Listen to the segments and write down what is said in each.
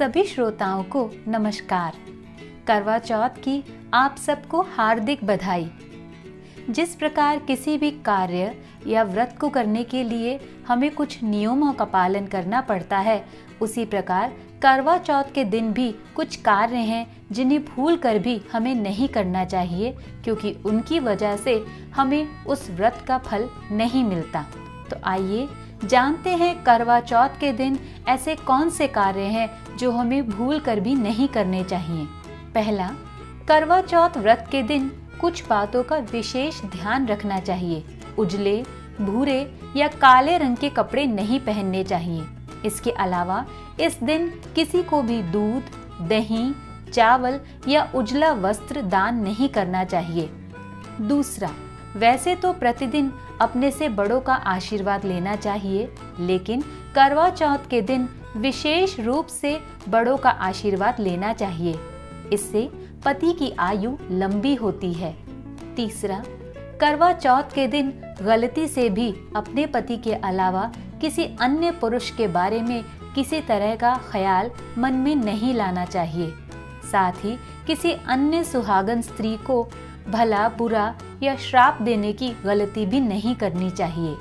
सभी श्रोताओं को नमस्कार। करवा चौथ की आप सबको हार्दिक बधाई। जिस प्रकार किसी भी कार्य या व्रत को करने के लिए हमें कुछ नियमों का पालन करना पड़ता है, उसी प्रकार करवा चौथ के दिन भी कुछ कार्य हैं जिन्हें भूल कर भी हमें नहीं करना चाहिए, क्योंकि उनकी वजह से हमें उस व्रत का फल नहीं मिलता। तो आइए जानते हैं करवा चौथ के दिन ऐसे कौन से कार्य हैं जो हमें भूल कर भी नहीं करने चाहिए। पहला, करवा चौथ व्रत के दिन कुछ बातों का विशेष ध्यान रखना चाहिए। उजले, भूरे या काले रंग के कपड़े नहीं पहनने चाहिए। इसके अलावा इस दिन किसी को भी दूध, दही, चावल या उजला वस्त्र दान नहीं करना चाहिए। दूसरा, वैसे तो प्रतिदिन अपने से बड़ों का आशीर्वाद लेना चाहिए, लेकिन करवा चौथ के दिन विशेष रूप से बड़ों का आशीर्वाद लेना चाहिए। इससे पति की आयु लंबी होती है। तीसरा, करवा चौथ के दिन गलती से भी अपने पति के अलावा किसी अन्य पुरुष के बारे में किसी तरह का ख्याल मन में नहीं लाना चाहिए। साथ ही किसी अन्य सुहागन स्त्री को भला बुरा या श्राप देने की गलती भी नहीं करनी चाहिए।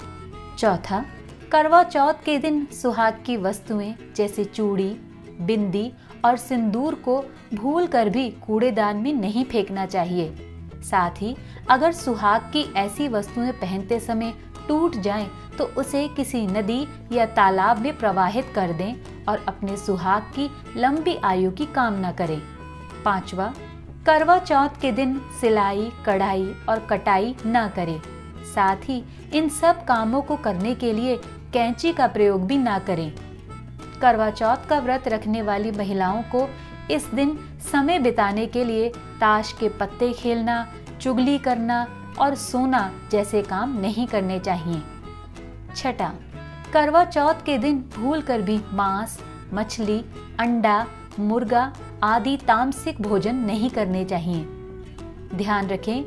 चौथा, करवा चौथ के दिन सुहाग की वस्तुएं जैसे चूड़ी, बिंदी और सिंदूर को भूल कर भी कूड़ेदान में नहीं फेंकना चाहिए। साथ ही अगर सुहाग की ऐसी वस्तुएं पहनते समय टूट जाएं, तो उसे किसी नदी या तालाब में प्रवाहित कर दें और अपने सुहाग की लंबी आयु की कामना करें। पांचवा, करवा चौथ के दिन सिलाई, कढ़ाई और कटाई ना करें। साथ ही इन सब कामों को करने के लिए कैंची का प्रयोग भी ना करें। करवा चौथ का व्रत रखने वाली महिलाओं को इस दिन समय बिताने के लिए ताश के पत्ते खेलना, चुगली करना और सोना जैसे काम नहीं करने चाहिए। छठा, करवा चौथ के दिन भूल कर भी मांस, मछली, अंडा, मुर्गा आदि तामसिक भोजन नहीं करने चाहिए। ध्यान रखें,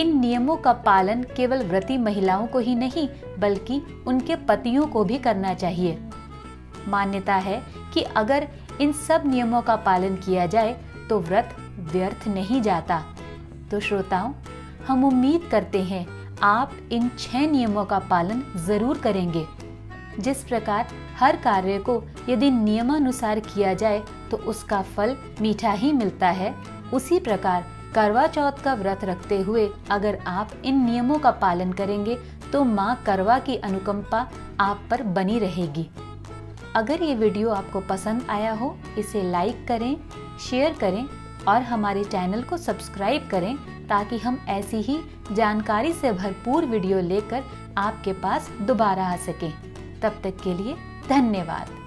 इन नियमों का पालन केवल व्रती महिलाओं को ही नहीं बल्कि उनके पतियों को भी करना चाहिए। मान्यता है कि अगर इन सब नियमों का पालन किया जाए तो व्रत व्यर्थ नहीं जाता। तो श्रोताओं, हम उम्मीद करते हैं आप इन 6 नियमों का पालन जरूर करेंगे। जिस प्रकार हर कार्य को यदि नियमानुसार किया जाए तो उसका फल मीठा ही मिलता है, उसी प्रकार करवा चौथ का व्रत रखते हुए अगर आप इन नियमों का पालन करेंगे तो मां करवा की अनुकंपा आप पर बनी रहेगी। अगर ये वीडियो आपको पसंद आया हो, इसे लाइक करें, शेयर करें और हमारे चैनल को सब्सक्राइब करें, ताकि हम ऐसी ही जानकारी से भरपूर वीडियो लेकर आपके पास दोबारा आ सकें। तब तक के लिए धन्यवाद।